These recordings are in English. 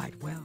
quite well.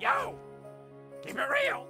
Yo! Keep it real!